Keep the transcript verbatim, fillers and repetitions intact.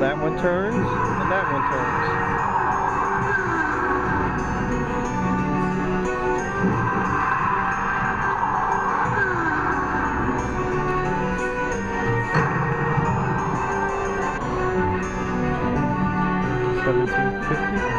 That one turns, and that one turns. seventeen fifty.